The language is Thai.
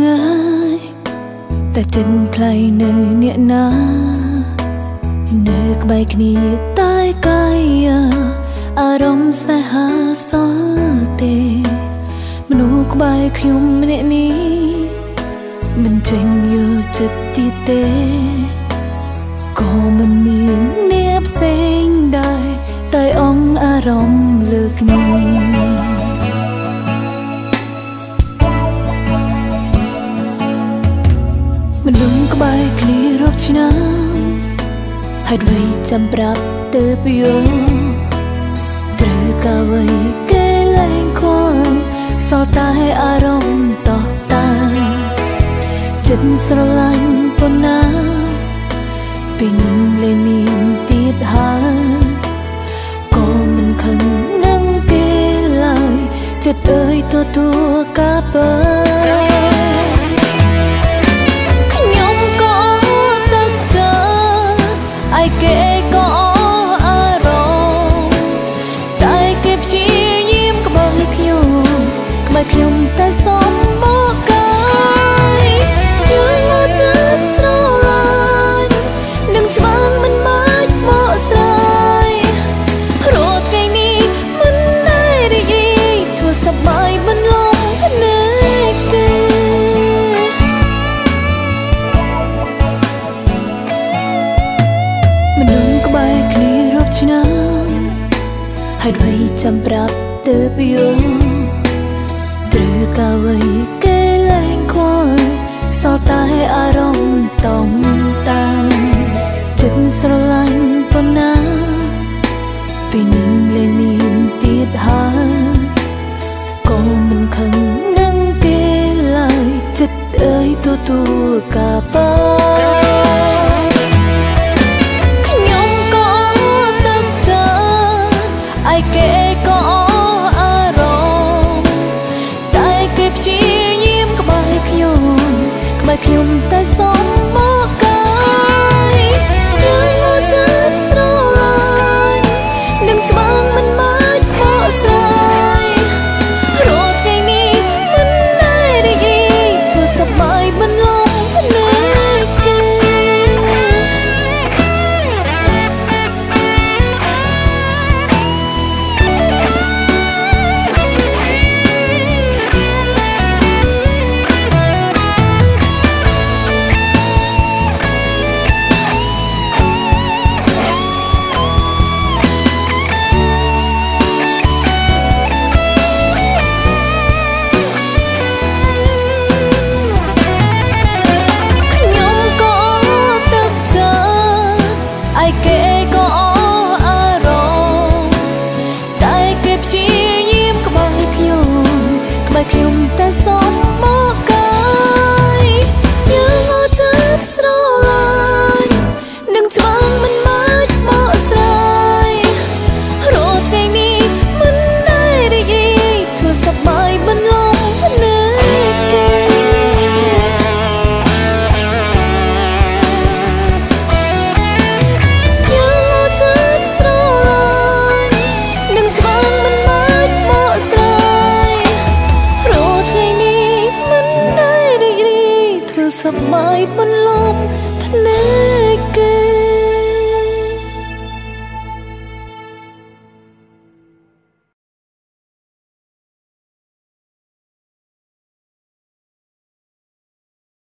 ngáiแต่จนใครเนยเนี่ยนะเนกใบคณีใต้กายอารมณ์สหาสอนเตมนุกใบขยุมเนี่ยนี้มันจริงอยู่จุดที่เตก็มันมีเนียบเสียงได้แต่องอารมณ์เลือกนี้มันลุงก็ใบคลีรบชนะให้ไว้จำรับเติบโยตรึกเอาไว้แก่แรงความสอตายอารมณ์ต่อตายจิตสลายปนนาเป็นหนึ่งเลยมีติดหาก็มันขันนั่งเกลายจิตเอ่ยตัวกาเปแต่สมบอกกายยืนมาจัดสลายดึงช่างมันมาเหมาะสายรถไงนี้มันได้ได้อีกทั่วสบายมันลงกันเองมันลงก็ใบคลีรบชนะให้ไว้จำปรับเติบโยตรึกเอาไว้แก่แรงความสอตายอารมณ์ต้องตายจิตสลายปนนาปีหนึ่งเลยมีติดหาก็มันขังนั่งเกลายจิตเอ่ยตัวกาไปขยมก็ตั้งใจไอเก๋คิมแต่สมบอกกายยืนมาจัดสลายดึงช่างมันมาเหมาะสายรถไงนี้มันได้ได้อีกทั่วสบายมันลงกันเองสบายบนลม